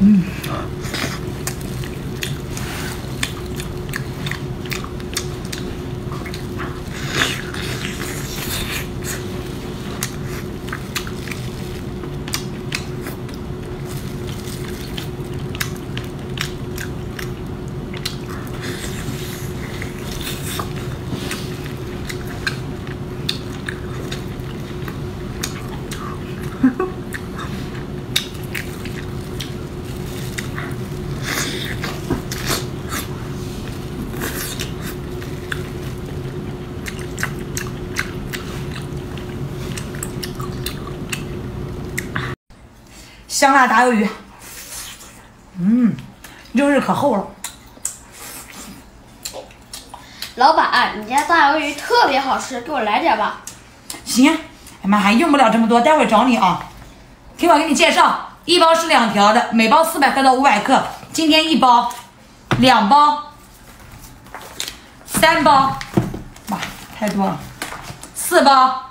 嗯，香辣炸鱿鱼，嗯，肉质可厚了。老板，你家炸鱿鱼特别好吃，给我来点吧。行，哎妈还用不了这么多，待会儿找你啊。听我给你介绍，一包是两条的，每包400克到500克。今天一包，两包，三包，哇，太多了，四包，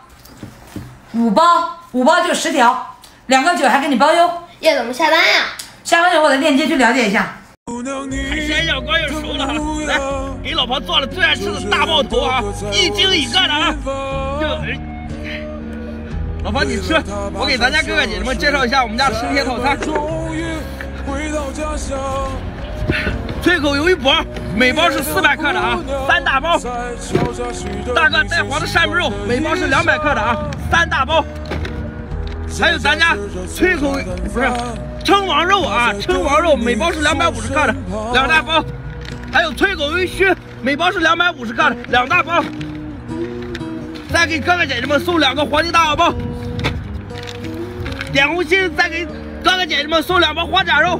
五包就10条。 2.9还给你包邮，要怎么下单呀？下完以后我的链接去了解一下。海鲜小锅又熟了，来给老婆做了最爱吃的大爆头啊，1斤一个的啊。老婆你吃，我给咱家哥哥姐姐们介绍一下我们家生鲜套餐。脆口鱿鱼脖，每包是400克的啊，3大包。大个带黄的扇贝肉，每包是200克的啊，3大包。 还有咱家脆口不是称王肉啊，称王肉每包是250克的，2大包；还有脆口鱿鱼须，每包是250克的，2大包。再给哥哥姐姐们送2个黄金大碗包，点红心；再给哥哥姐姐们送2包花甲肉，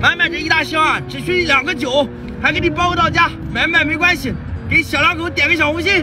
满满这一大箱啊，只需2.9，还给你包到家，买不买没关系。给小两口点个小红心。